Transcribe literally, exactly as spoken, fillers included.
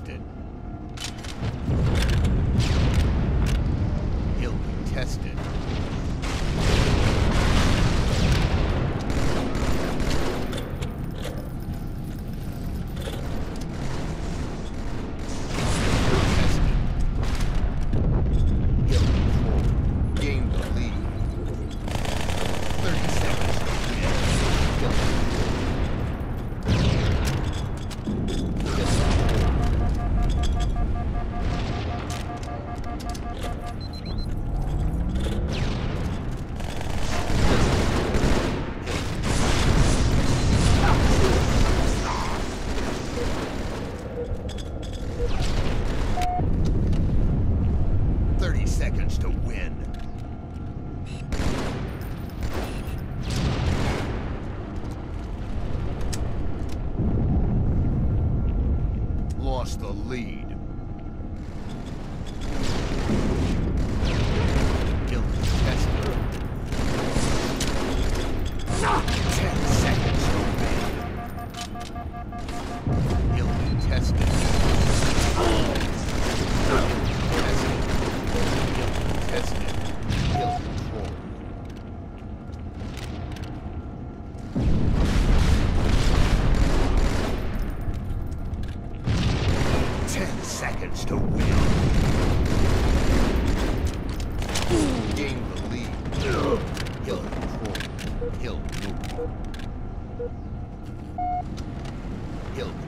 Tested. He'll be tested. lost the lead. Guilty tester. Ten seconds remain. Guilty tester. Guilty tester. Guilty tester. Guilty control. Seconds to win. Gain the lead. He'll control. He'll move. He'll